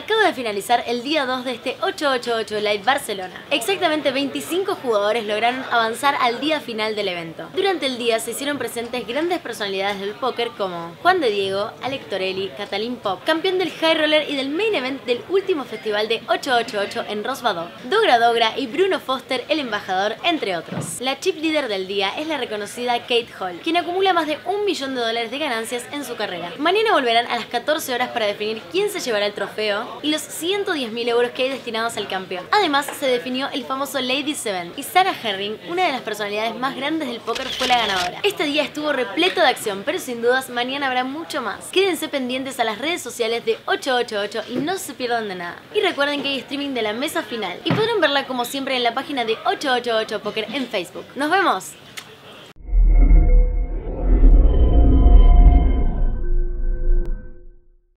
acaba de finalizar el día 2 de este 888 Live Barcelona. Exactamente 25 jugadores lograron avanzar al día final del evento. Durante el día se hicieron presentes grandes personalidades del póker como Juan de Diego, Alec Torelli, Catalín Pop, campeón del High Roller y del Main Event del último festival de 888 en Rosvadó, Dogra Dogra y Bruno Foster, el embajador, entre otros. La chip leader del día es la reconocida Cate Hall, quien acumula más de $1 millón de ganancias en su carrera. Mañana volverán a las 14 horas para definir quién se llevará el trofeo y los 110.000 euros que hay destinados al campeón. Además, se definió el famoso Lady Seven y Sarah Herring, una de las personalidades más grandes del póker, fue la ganadora. Este día estuvo repleto de acción, pero sin dudas mañana habrá mucho más. Quédense pendientes a las redes sociales de 888 y no se pierdan de nada. Y recuerden que hay streaming de la mesa final y podrán verla como siempre en la página de 888 Poker en Facebook. ¡Nos vemos!